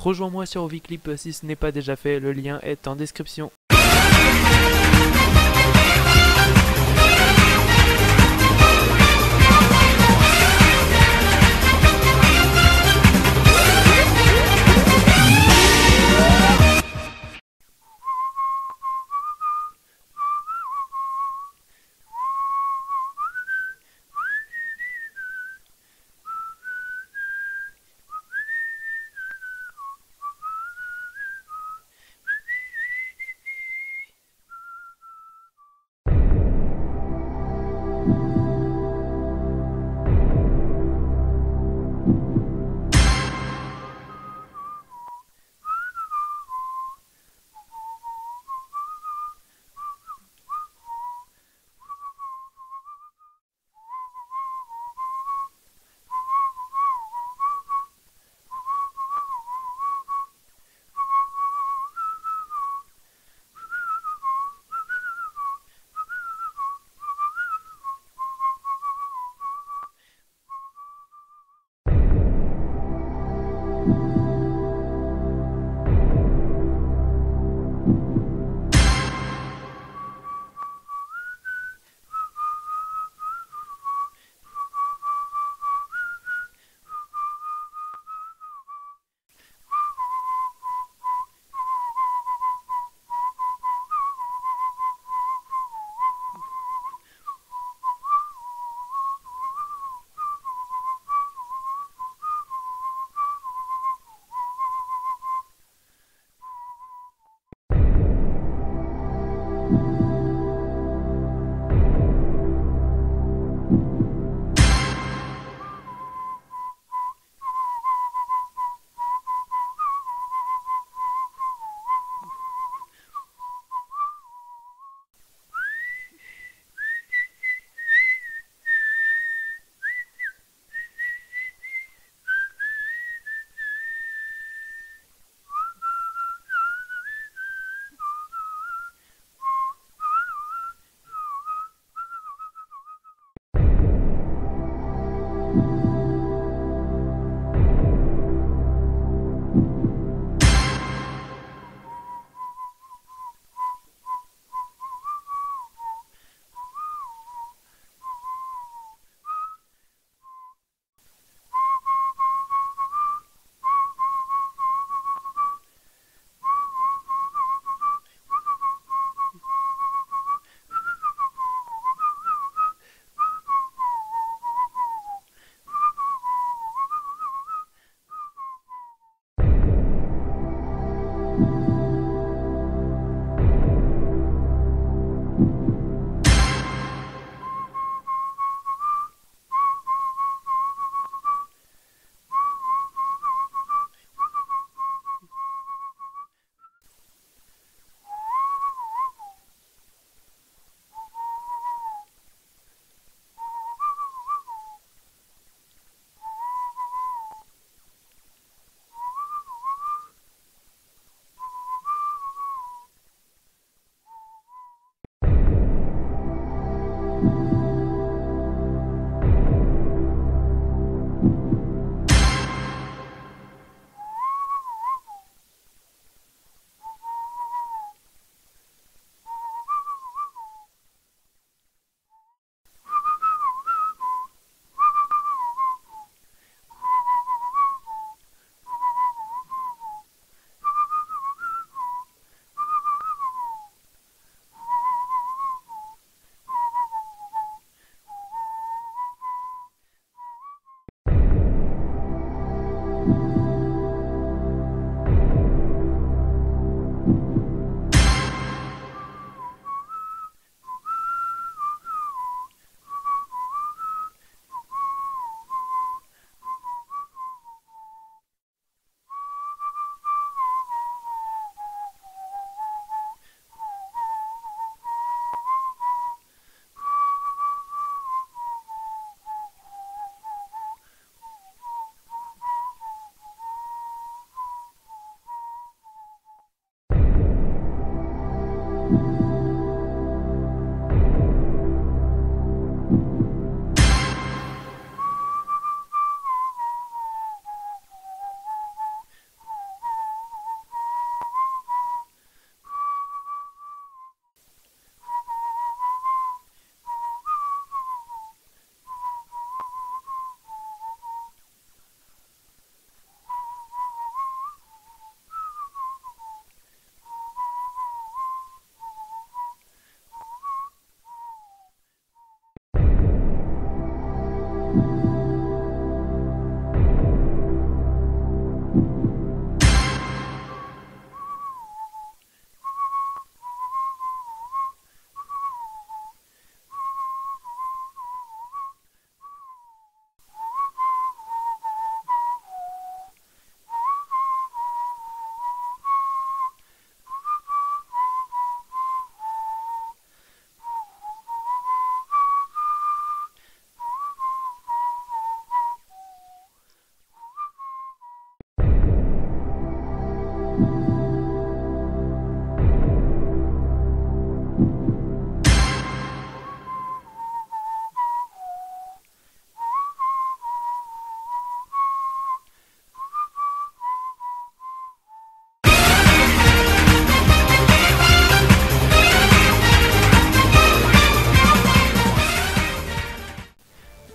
rejoins-moi sur Viklip si ce n'est pas déjà fait, le lien est en description.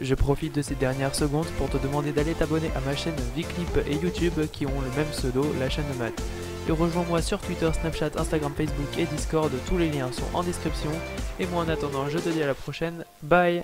Je profite de ces dernières secondes pour te demander d'aller t'abonner à ma chaîne Viklip et YouTube qui ont le même pseudo, la chaîne Mat. Et rejoins-moi sur Twitter, Snapchat, Instagram, Facebook et Discord, tous les liens sont en description. Et moi en attendant, je te dis à la prochaine, bye!